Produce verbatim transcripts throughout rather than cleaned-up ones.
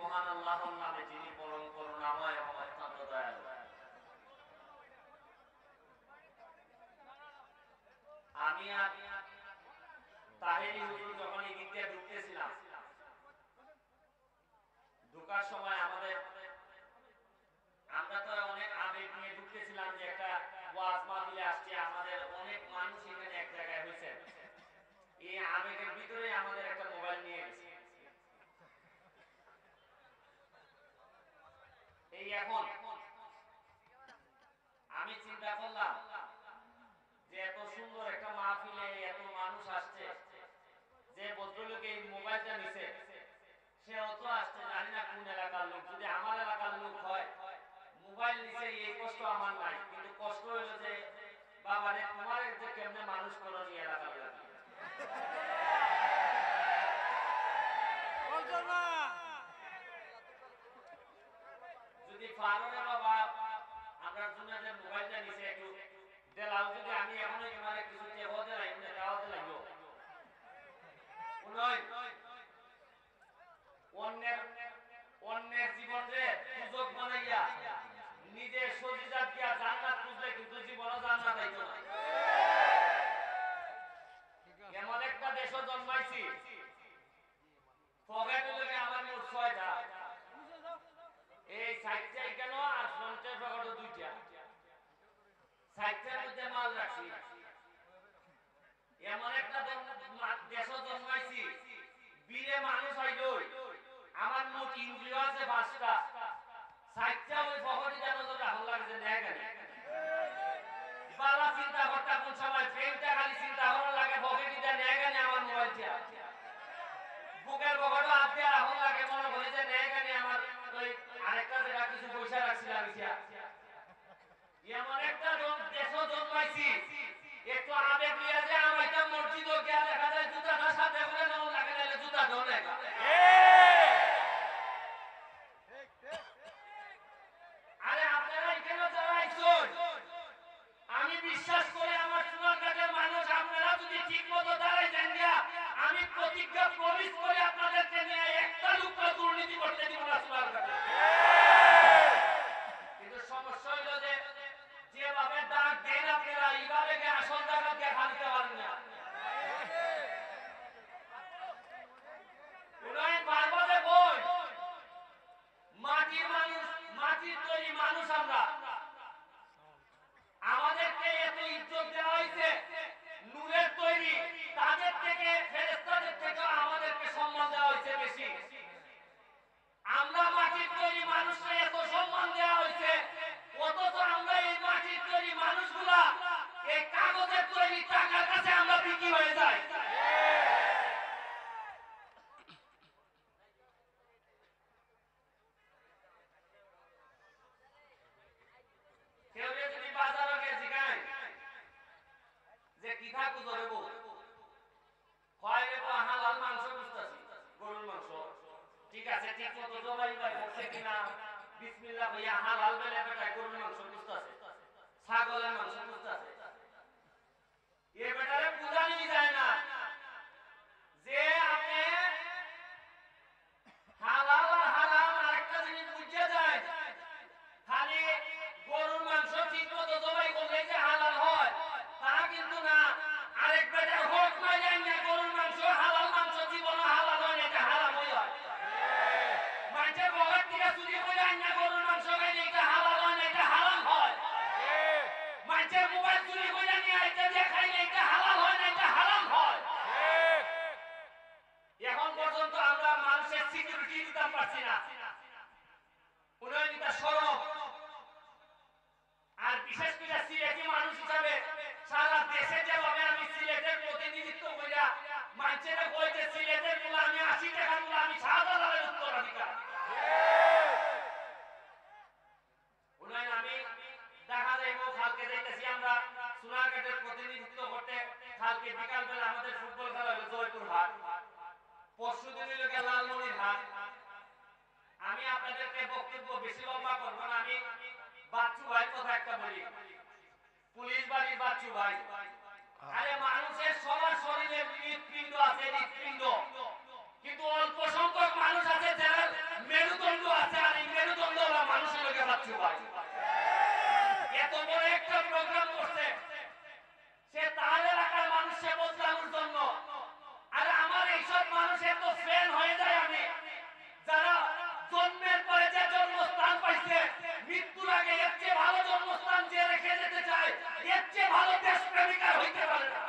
মহান আল্লাহর নামে যিনি পরম করুণাময় এবং অত্যন্ত দয়ালু। আমি তাহেরি হুজুর যখন এই দিকে ঢুকতেছিলাম, ঢোকার সময় আমাদের আমরা তো অনেক আবেগ নিয়ে ঢুকতেছিলাম যে একটা ওয়াজ মাহফিলে আসছে, আমাদের অনেক মানুষ এখানে এক জায়গায় হয়েছে। এই আবেগের ভিতরে আমাদের একটা মোবাইল নিয়ে গেছে। এই এখন আমি চিন্তা করলাম যে এত সুন্দর একটা মাহফিলে এত মানুষ আসছে, যে ভদ্রলোক এই মোবাইলটা নিছে সে অত আসছে জানি না কোন এলাকার লোক। যদি আমার এলাকার লোক হয় মোবাইল নিছে এই কষ্ট আমার নাই, কিন্তু কষ্ট হইল যে বাবা রে তোমার যে কেমনে মানুষ করো এই এলাকার লোক। যদি ফারুনে বাবা আমরা জুনাদের মোবাইলটা নিছে একটু দেলাও, যদি আমি এখন তোমার কিছু চেয়ে হতে লাগবে দেওয়াতে লাগবো নয়। অন্যের অন্যের জীবনে সুযোগ বানাইয়া নিজে সজিজাত দিয়া জান্নাত খুঁজলে কিন্তু জীবনে জান্নাত পাইতো না। এমন একটা দেশে জন্মাইছি পকেটে লগে আমার মোট ছয়টা, এই সাইটটাই কেন আর ফ্রন্টের পকেটও দুইটা, সাইটটার মধ্যে মাল রাখছি। এমন একটা দেশে জন্মাইছি বীরে মানুষ হইলো, আমার মোট ইন্দ্রিয় আছে পাঁচটা, সাইটটা ওই পকেটে যেন রাখা লাগছে দেখ বালা চিন্তা করতে কোন সময় ফ্রেমটা খালি চিন্তা করার লাগে পকেটে দেয় নেয় কেন আমার মোবাইলটা, বুকের পকেটও আপনি রাখা লাগে মনে করে যে নেয় কেন আমার ওই আরেকটা যেটা কিছু পয়সা রাখছিলাম। এমন একটা দেশও জন্মাইছি একটু আবেগ নিয়ে যে আমার একটা মসজিদও গিয়ে দেখা যায় জুতা না সাথে করে নমন লাগে নাহলে জুতা ধরে মানুষের সবার শরীরে হৃৎপিণ্ড আছে, হৃৎপিণ্ড কিন্তু অল্প সংখ্যক মানুষ আছে যারা মেরুদণ্ড আছে আর এই মেরুদণ্ডওয়ালা মানুষের লগে যাচ্ছে ভাই। এত বড় একটা প্রোগ্রাম করছে সে তার এলাকার মানুষকে বোঝানোর জন্য, আর আমার এইসব মানুষ এত ফ্যান হয়ে যায় আমি যারা জন্মের পরে যে জন্মস্থান পাইছে মৃত্যুর আগে এর চেয়ে ভালো জন্মস্থান যে রেখে যেতে চায় এর চেয়ে ভালো দেশপ্রেমিক আর হইতে পারে না।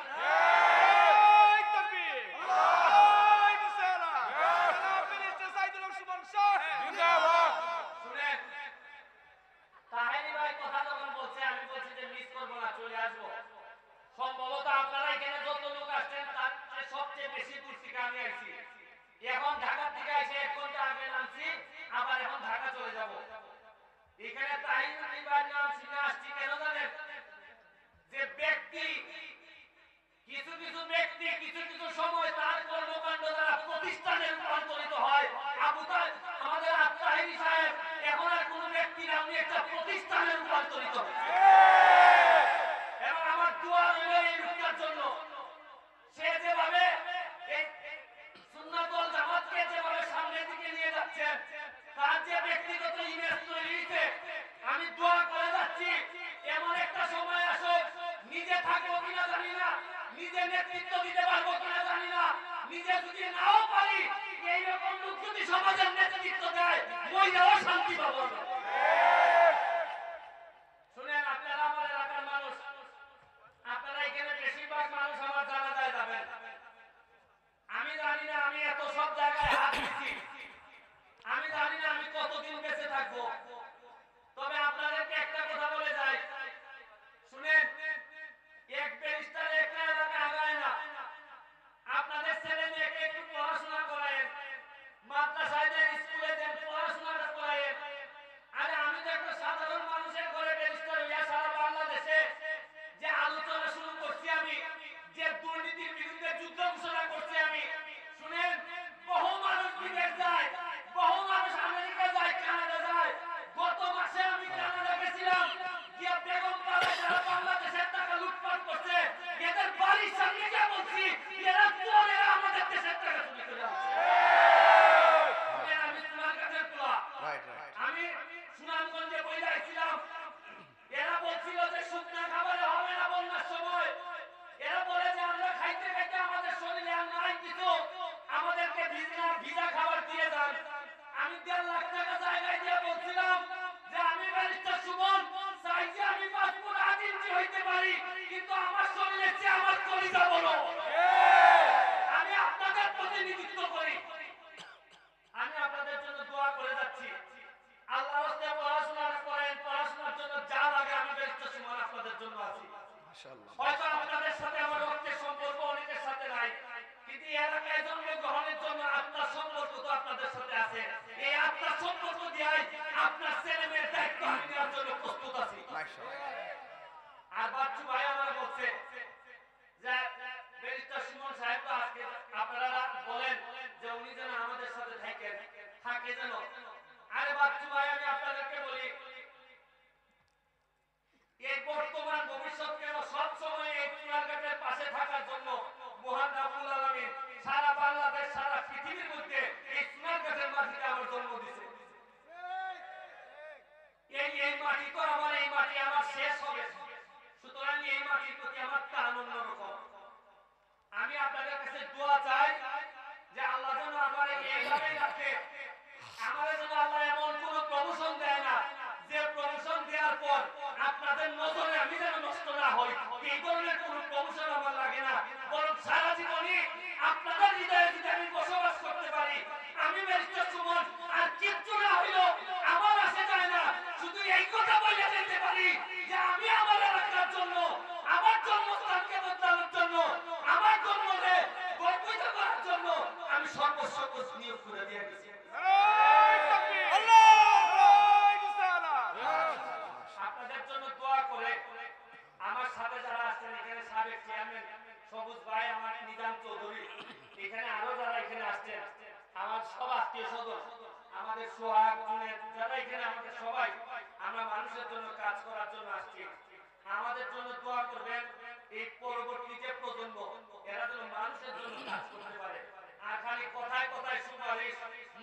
আর খালি কথায় কথায় সুপারিশ,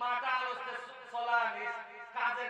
মাথা আলোতে সলানিস, কাজের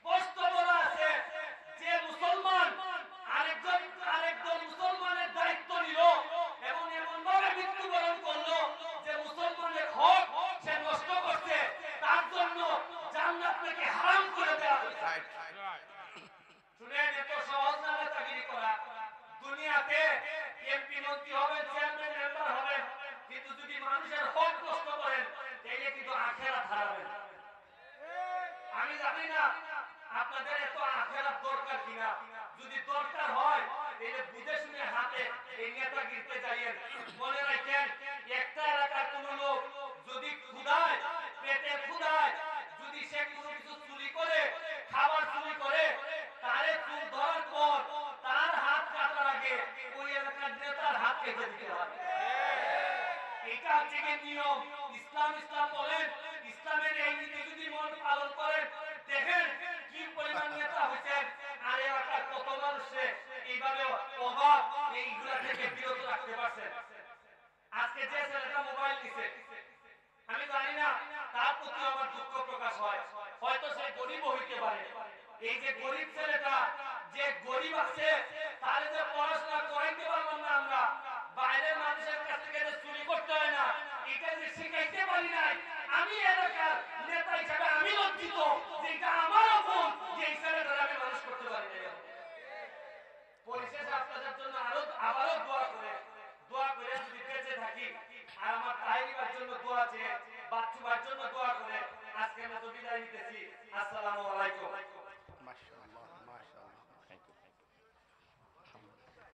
স্পষ্ট বলা আছে, যে মুসলমান আরেকজন আরেকজন মুসলমানের দায়িত্ব নিল এবং এমন ভাবে মৃত্যুবরণ করলো যে মুসলমানের হক সে নষ্ট করছে, তার জন্য জান্নাত থেকে হারাম করে দেওয়া হয়েছে। শুনেন, এত সহজ না চাকরি করা। দুনিয়াতে এমপি মন্ত্রী হবেন, চেয়ারম্যান মেম্বার হবেন, কিন্তু যদি মানুষের হক নষ্ট করেন তাহলে কিন্তু আখেরাত হারাবেন। আমি জানি না আপনাদের এত আখেরাত দরকার কিনা, যদি দরকার হয় তাহলে বুঝে শুনে হাতে এই নেতা গিরতে যাইয়েন। মনে রাখেন, একটা এলাকার কোন লোক যদি ক্ষুধায়, পেটে ক্ষুধায়, যদি সে কোনো কিছু চুরি করে, খাবার চুরি করে, তারে চুল ধরার পর তার হাত কাটার আগে ওই এলাকার নেতার হাত কেটে দিতে হবে। এটা হচ্ছে নিয়ম। ইসলাম ইসলাম বলেন, ইসলামের এই নীতি যদি মন পালন করেন, দেখেন কি পরিমাণ নেতা হয়েছেন। আর এলাকার কত মানুষে এইভাবে অভাব এইগুলা থেকে বিরত রাখতে পারছেন। আজকে যে ছেলেটা মোবাইল দিছে, আমি জানি না তার প্রতি আমার দুঃখ প্রকাশ হয়, হয়তো সে গরিব হইতে পারে। এই যে গরিব ছেলেটা, যে গরিব আছে, তার যে পড়াশোনা করাইতে পারলাম না আমরা, বাইরের মানুষের কাছ থেকে যে চুরি করতে হয় না এটা যে শিখাইতে পারি নাই, আমি এলাকার নেতা হিসাবে আমি লজ্জিত যে এটা আমারও ভুল যে এই ছেলেটারা আমি মানুষ করতে পারি না। পরিশেষে আপনাদের জন্য আরো আবারও দোয়া করে দোয়া করে যদি বেঁচে থাকি, আর আমার তাইরিবার জন্য দোয়া চেয়ে, বাচ্চুবার জন্য দোয়া করে আজকে আমরা বিদায় নিতেছি। আসসালামু আলাইকুম।